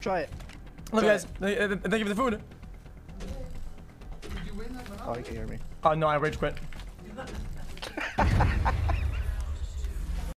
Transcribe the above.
Try it. Look, guys, thank you for the food. Did you win that? Oh, you can hear me. Oh, no, I rage quit.